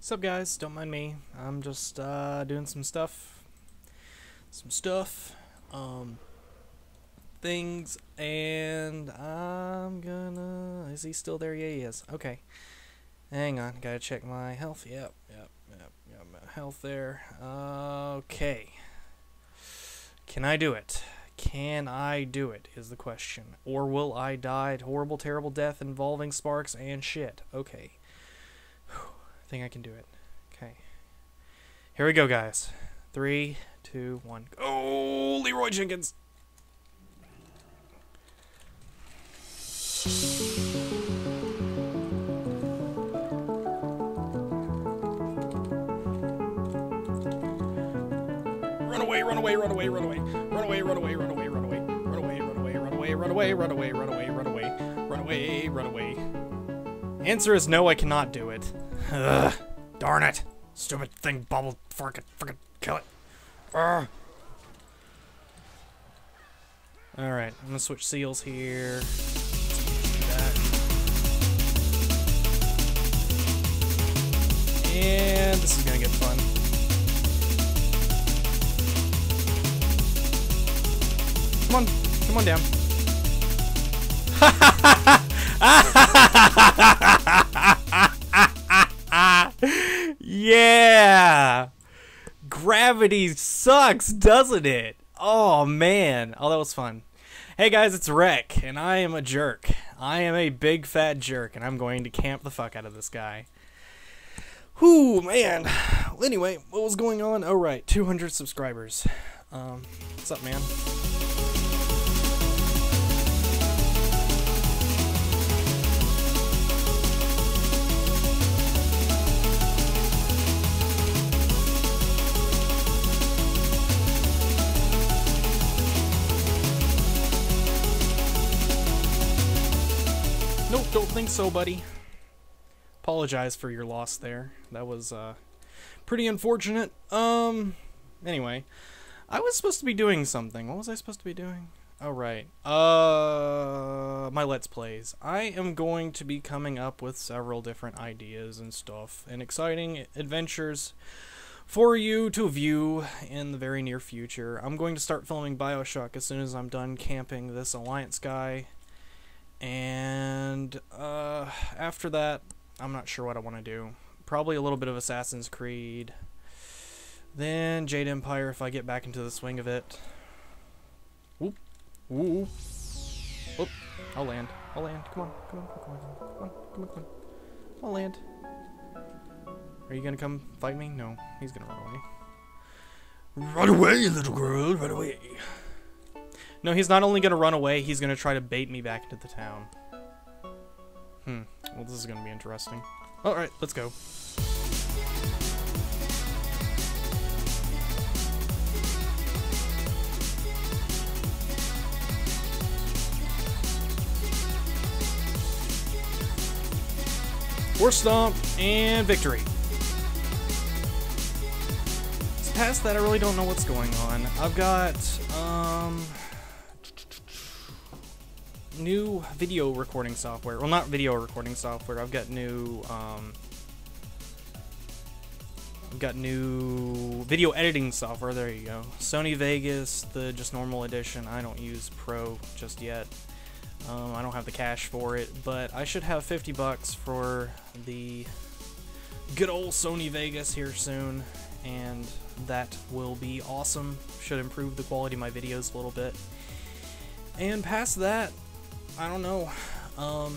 Sup guys, don't mind me. I'm just doing some stuff. Things, and I'm gonna... Is he still there? Yeah, he is. Okay. Hang on, gotta check my health. Yep, my health there. Okay. Can I do it? Can I do it, is the question. Or will I die a horrible, terrible death involving sparks and shit? Okay. I think I can do it. Okay. Here we go, guys. 3, 2, 1. Oh, Leroy Jenkins. Run away, run away, run away, run away. Run away, run away, run away, run away. Run away, run away, run away, run away, run away, run away, run away. Run away, run away. Answer is no, I cannot do it. Ugh, darn it. Stupid thing bubbled. Frickin' kill it. Ugh. Alright, I'm gonna switch seals here. And this is gonna get fun. Come on, come on down. Yeah! Gravity sucks, doesn't it? Oh, man. Oh, that was fun. Hey, guys, it's Rek, and I am a jerk. I am a big, fat jerk, and I'm going to camp the fuck out of this guy. Whoo, man. Well, anyway, what was going on? Oh, right, 200 subscribers. What's up, man? Nope, don't think so, buddy. Apologize for your loss there. That was pretty unfortunate. Anyway, I was supposed to be doing something. What was I supposed to be doing? Oh, right. My Let's Plays. I am going to be coming up with several different ideas and stuff and exciting adventures for you to view in the very near future. I'm going to start filming BioShock as soon as I'm done camping this Alliance guy. And after that, I'm not sure what I want to do. Probably a little bit of Assassin's Creed. Then Jade Empire if I get back into the swing of it. Whoop. Ooh. Whoop. I'll land. I'll land. Come on. Come on. Come on. Come on. Come on. Come on. I'll land. Are you going to come fight me? No. He's going to run away. Run away, little girl. Run away. No, he's not only going to run away, he's going to try to bait me back into the town. Well, this is going to be interesting. Alright, let's go. Horse stomp, and victory. It's past that, I really don't know what's going on. I've got, new video recording software. Well, not video recording software. I've got new video editing software. There you go. Sony Vegas, the just normal edition. I don't use Pro just yet. I don't have the cash for it, but I should have $50 for the good old Sony Vegas here soon, and that will be awesome. Should improve the quality of my videos a little bit. And past that, I don't know. Oh,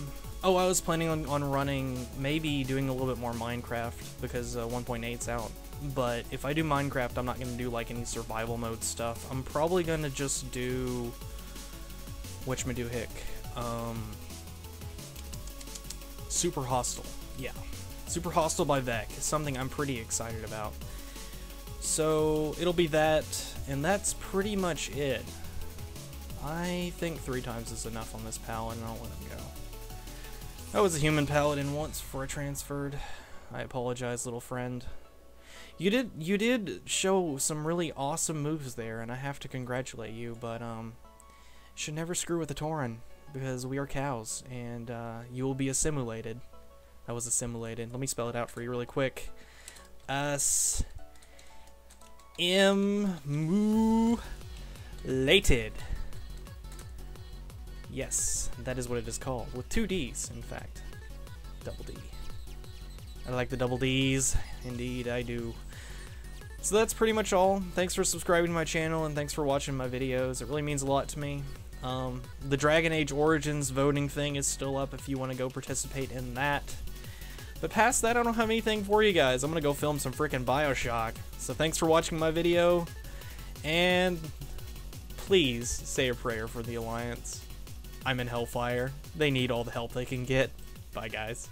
I was planning on running, maybe doing a little bit more Minecraft, because 1.8's out. But if I do Minecraft, I'm not going to do like any survival mode stuff. I'm probably going to just do... whatchamadohick. Super Hostile. Yeah. Super Hostile by Vec is something I'm pretty excited about. So it'll be that, and that's pretty much it. I think 3 times is enough on this Paladin, and I'll let him go. I was a human Paladin once before I transferred. I apologize, little friend. You did show some really awesome moves there, and I have to congratulate you, but, should never screw with the Tauren, because we are cows, and, you will be assimilated. I was assimilated. Let me spell it out for you really quick. Assimilated. Yes, that is what it is called, with two D's, in fact. Double D. I like the double D's. Indeed, I do. So that's pretty much all. Thanks for subscribing to my channel, and thanks for watching my videos. It really means a lot to me. The Dragon Age Origins voting thing is still up if you want to go participate in that. But past that, I don't have anything for you guys. I'm going to go film some freaking BioShock. So thanks for watching my video, and please say a prayer for the Alliance. I'm in Hellfire. They need all the help they can get. Bye, guys.